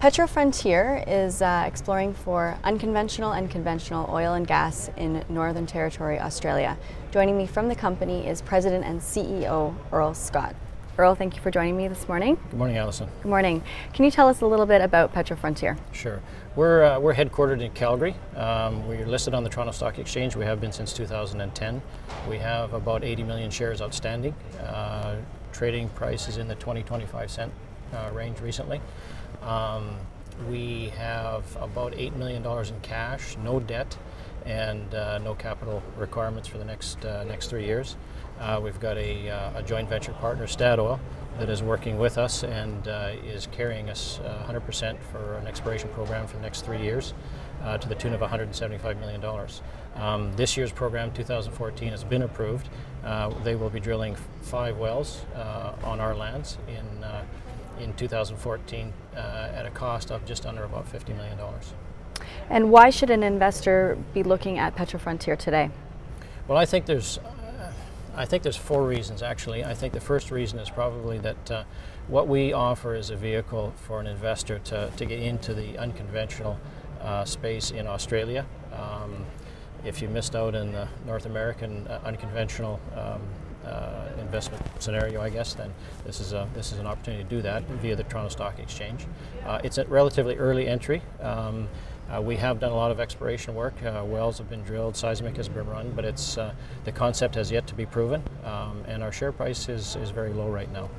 PetroFrontier is exploring for unconventional and conventional oil and gas in Northern Territory, Australia. Joining me from the company is President and CEO Earl Scott. Earl, thank you for joining me this morning. Good morning, Allison. Good morning. Can you tell us a little bit about PetroFrontier? Sure. We're headquartered in Calgary. We're listed on the Toronto Stock Exchange. We have been since 2010. We have about 80 million shares outstanding. Trading price is in the 20-25 cent range recently. We have about $8 million in cash, no debt, and no capital requirements for the next 3 years. We've got a joint venture partner, Statoil, that is working with us and is carrying us 100% for an exploration program for the next 3 years to the tune of $175 million. This year's program, 2014, has been approved. They will be drilling 5 wells on our lands in 2014 at a cost of just under about $50 million. And why should an investor be looking at PetroFrontier today? Well, I think there's 4 reasons, actually. I think the first reason is probably that what we offer is a vehicle for an investor to get into the unconventional space in Australia. If you missed out in the North American unconventional investment scenario, I guess, then this is an opportunity to do that via the Toronto Stock Exchange. It's a relatively early entry. We have done a lot of exploration work. Wells have been drilled, seismic has been run, but it's the concept has yet to be proven, and our share price is very low right now.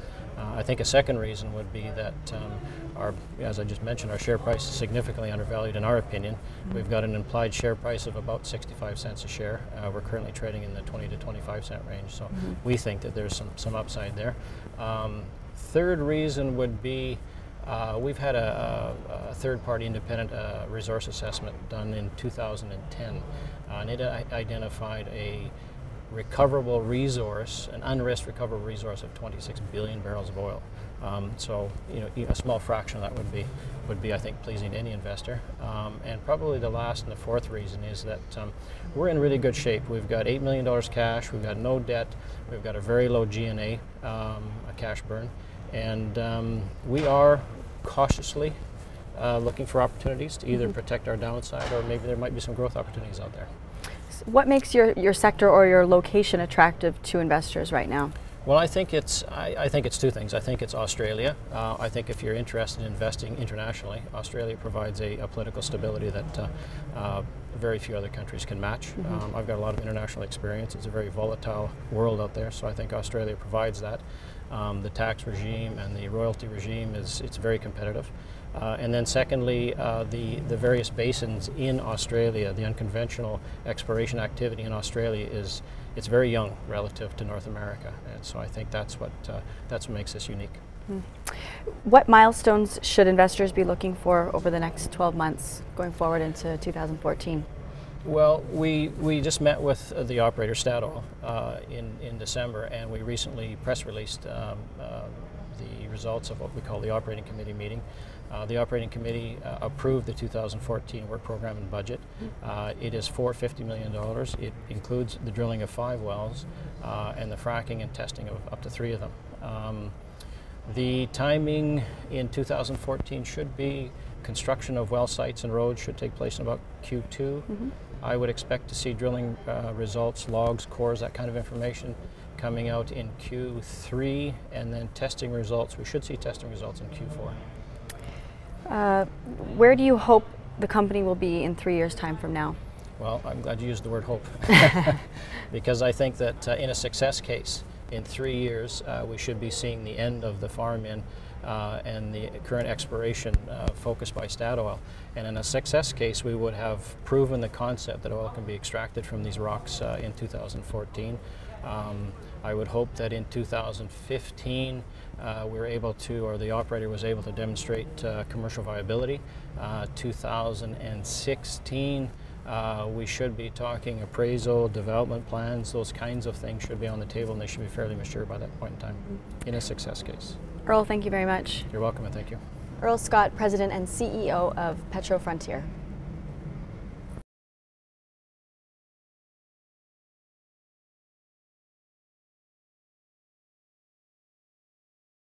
I think a second reason would be that, as I just mentioned, our share price is significantly undervalued in our opinion. We've got an implied share price of about 65 cents a share. We're currently trading in the 20 to 25 cent range, so we think that there's some upside there. Third reason would be we've had a third-party independent resource assessment done in 2010, and it identified a recoverable resource, an unrisked recoverable resource of 26 billion barrels of oil. So, you know, a small fraction of that would be I think pleasing to any investor. And probably the last and the fourth reason is that we're in really good shape. We've got $8 million cash. We've got no debt. We've got a very low G&A, a cash burn, and we are cautiously looking for opportunities to either protect our downside or maybe there might be some growth opportunities out there. What makes your sector or your location attractive to investors right now? Well, I think it's 2 things. I think it's Australia. I think if you're interested in investing internationally, Australia provides a political stability that very few other countries can match. I've got a lot of international experience. It's a very volatile world out there, so I think Australia provides that. The tax regime and the royalty regime it's very competitive. And then secondly, the various basins in Australia, the unconventional exploration activity in Australia it's very young relative to North America, and so I think that's what makes this unique. What milestones should investors be looking for over the next 12 months going forward into 2014? Well, we just met with the operator Statoil in December, and we recently press released the results of what we call the operating committee meeting. The operating committee approved the 2014 work program and budget. It is for $50 million. It includes the drilling of 5 wells and the fracking and testing of up to 3 of them. The timing in 2014 should be construction of well sites and roads should take place in about Q2. I would expect to see drilling results, logs, cores, that kind of information coming out in Q3, and then testing results. We should see testing results in Q4. Where do you hope the company will be in 3 years' time from now? Well, I'm glad you used the word hope, because I think that in a success case, in 3 years, we should be seeing the end of the farm-in and the current exploration focused by Statoil. And in a success case, we would have proven the concept that oil can be extracted from these rocks in 2014. I would hope that in 2015 we were able to, or the operator was able to demonstrate commercial viability. 2016 we should be talking appraisal, development plans, those kinds of things should be on the table and they should be fairly mature by that point in time, in a success case. Earl, thank you very much. You're welcome, and thank you. Earl Scott, President and CEO of PetroFrontier.